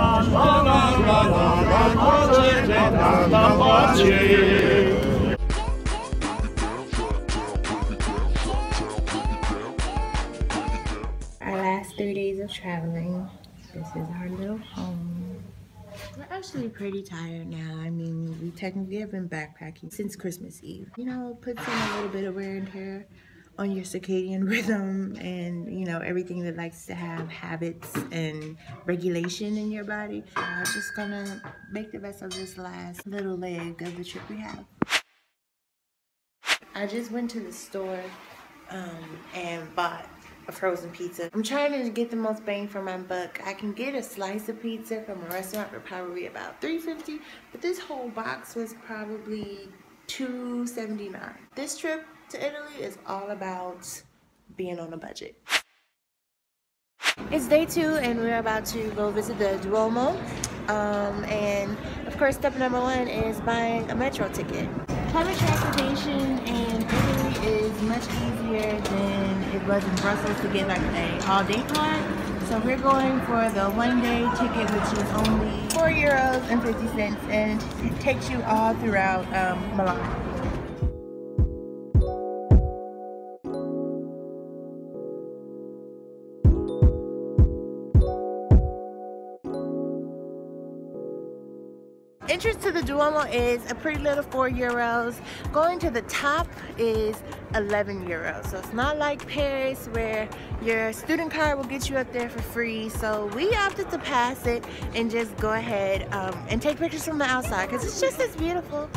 Our last 3 days of traveling. This is our little home. We're actually pretty tired now. I mean, we technically have been backpacking since Christmas Eve. You know, it puts in a little bit of wear and tear on your circadian rhythm and, you know, everything that likes to have habits and regulation in your body. I'm just gonna make the best of this last little leg of the trip we have. I just went to the store and bought a frozen pizza. I'm trying to get the most bang for my buck. I can get a slice of pizza from a restaurant for probably about $3.50, but this whole box was probably $2.79. This trip to Italy is all about being on a budget. It's day two and we're about to go visit the Duomo. And of course, step number one is buying a metro ticket. Public transportation in Italy is much easier than it was in Brussels to get like an all-day card. So we're going for the one-day ticket, which is only €4.50, and it takes you all throughout Milan. Entrance to the Duomo is a pretty little €4. Going to the top is €11. So it's not like Paris where your student card will get you up there for free. So we opted to pass it and just go ahead and take pictures from the outside because it's just as beautiful.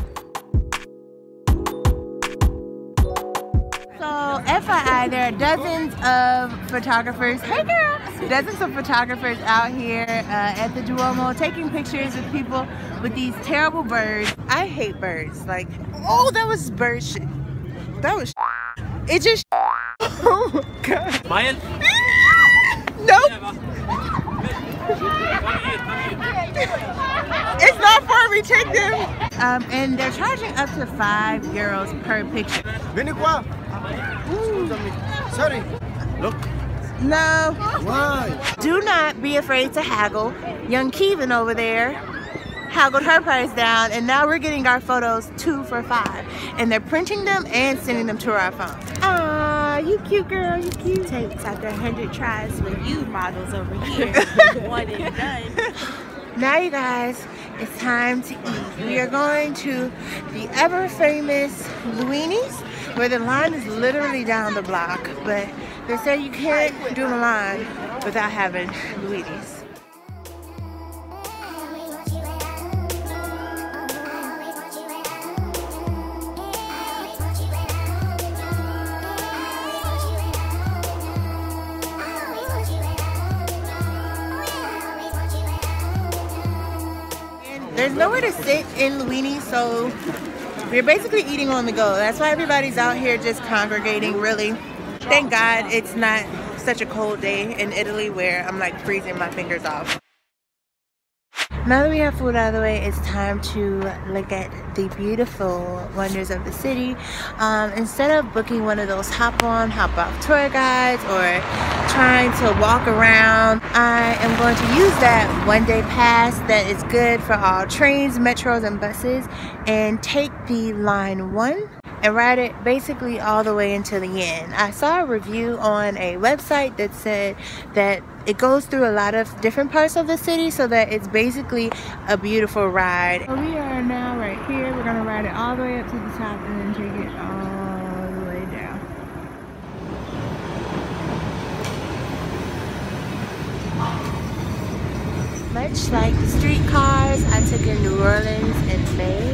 So FYI, there are dozens of photographers. Hey girl! Dozens of photographers out here at the Duomo taking pictures with people with these terrible birds. I hate birds. Like, oh, that was bird shit. That was shit. It just shit. Oh my god. Mayan? Nope. It's not for me. Take them. And they're charging up to €5 per picture. Ooh. Sorry. Look. No. Why? Do not be afraid to haggle. Young Keevan over there haggled her price down, and now we're getting our photos 2 for $5. And they're printing them and sending them to our phone. Aw, you cute girl, you cute. Takes after 100 tries with you models over here. One and done. Now you guys, it's time to eat. We are going to the ever famous Luini's, where the line is literally down the block, but they say you can't do Milan without having Luini's. There's nowhere to sit in Luini's, so we're basically eating on the go. That's why everybody's out here just congregating, really. Thank God it's not such a cold day in Italy where I'm like freezing my fingers off. Now that we have food out of the way, it's time to look at the beautiful wonders of the city. Instead of booking one of those hop-on, hop-off tour guides or trying to walk around, I am going to use that one-day pass that is good for all trains, metros, and buses, and take the line 1 and ride it basically all the way until the end. I saw a review on a website that said that it goes through a lot of different parts of the city, so that it's basically a beautiful ride. So we are now right here. We're gonna ride it all the way up to the top and then take it all the way down. Much like the streetcars I took in New Orleans in May,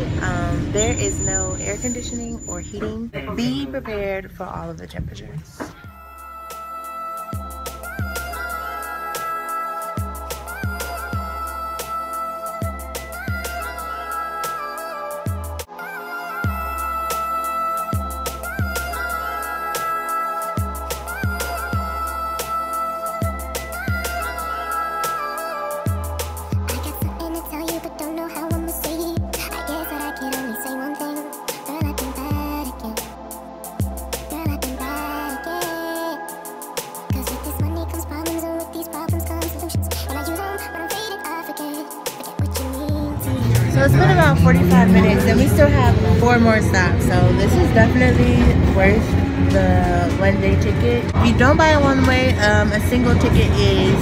there is no air conditioning or heating. Be prepared for all of the temperatures. So it's been about 45 minutes and we still have 4 more stops. So this is definitely worth the one-day ticket. If you don't buy a one-way, a single ticket is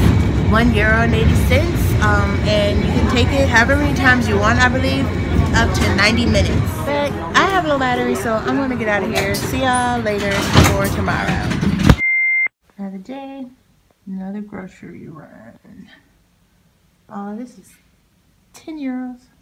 €1.80, and you can take it however many times you want, I believe, up to 90 minutes. But I have low battery, so I'm gonna get out of here. See y'all later for tomorrow. Another day, another grocery run. Oh, this is €10.